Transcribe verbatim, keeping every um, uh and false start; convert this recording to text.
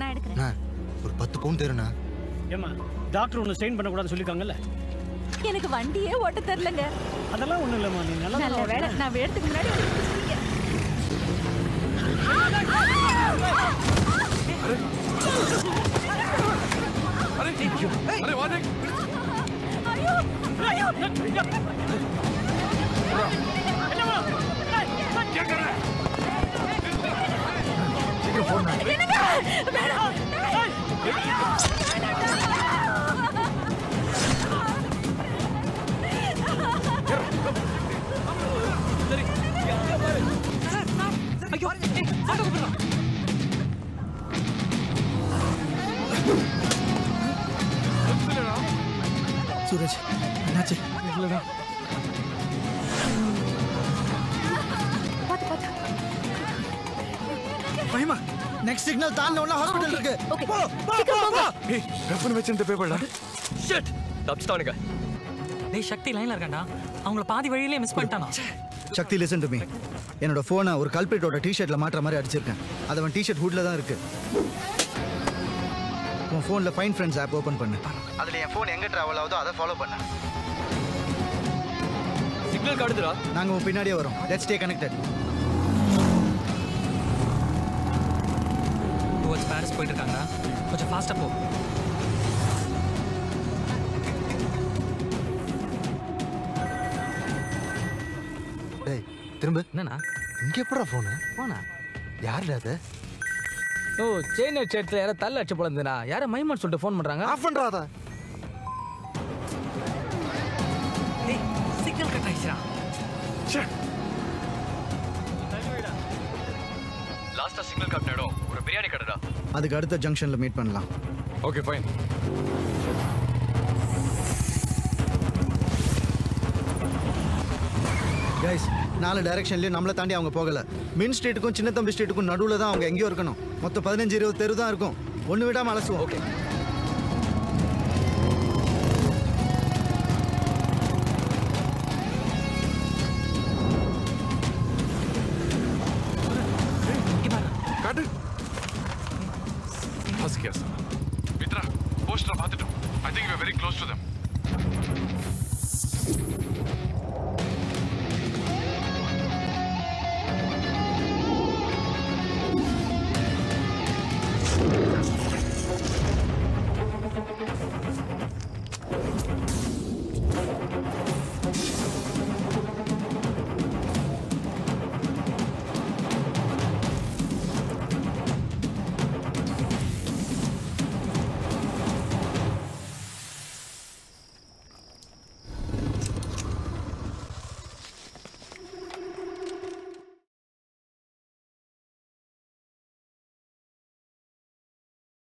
நான் எடுக்கிறேன். ஒரு பத்து பவுன் தேருண்ணா. ஏமா டாக்டர் ஒன்று ஸ்டெயின் பண்ணக்கூடாதுன்னு சொல்லியிருக்காங்கல்ல. எனக்கு வண்டியே ஓட்ட தெரியலங்க. அதெல்லாம் ஒன்றும் இல்லைம்மா, நீ நல்ல வேலை நான் வேறதுக்கு முன்னாடி சுரேஷ் என்னாச்சு? இல்லடா பாத்து பாத்து மஹிமா நெக்ஸ்ட் சிக்னல் தாண்டன உள்ள ஹாஸ்பிடல் இருக்கு. போ போ போ. ஏய் ரஃபன் வெச்சிருந்த பேப்பர்டா. ஷிட் தப்ஸ்டானுங்க. டேய் சக்தி லைன்ல இருக்கான்டா. அவங்கள பாதி வழியிலே மிஸ் பண்ணிட்டானா? சக்தி listen to me. என்னோட போனை ஒரு கல்பிரிட்டோட டீ-ஷர்ட்ல மாட்டற மாதிரி அடிச்சிருக்கேன். அது அவன் டீ-ஷர்ட் ஹூட்ல தான் இருக்கு. உன் போன்ல ஃபைண்ட் ஃப்ரெண்ட்ஸ் ஆப் ஓபன் பண்ணு. அதுல என் போன் எங்க டிராவல் ஆவுதோ அத ஃபாலோ பண்ணு. சிக்னல் காடுதுடா. நாங்க உன் பின்னாடியே வரோம். Let's stay connected. Towards Paris போயிட்டு இருக்காங்கடா. கொஞ்சம் ஃபாஸ்டா போ. டேய் திரும்ப என்னடா இங்க எப்பறா போன்? போனா யாருடா அது? ஓ சேன சேட்ல யார தள்ள அடிச்சு போலந்தனா யார மைமன் சொல்லிட்டு ஃபோன் பண்றாங்க. ஆஃப் பண்றாத. டேய் சிக்னல் கட் ஆயிச்சா. சே. லாஸ்டா சிக்னல் கட் நேடோ ஒரு பிரியாணி கடடா. அதுக்கு அடுத்த ஜங்ஷன்ல மீட் பண்ணலாம். Okay fine. गाइस நாலு டைரக்ஷன்லயே நம்மள தாண்டி அவங்க போகல. மின் ஸ்ட்ரீட்டுக்கும் சின்ன தம்பி ஸ்ட்ரீட்டுக்கும் நடுவுல தான் அவங்க எங்கயோ இருக்கணும். மொத்தம் பதினஞ்சு இருபது தெரு தான் இருக்கும். ஒன்னு விடாம அலசுவோம். Okay you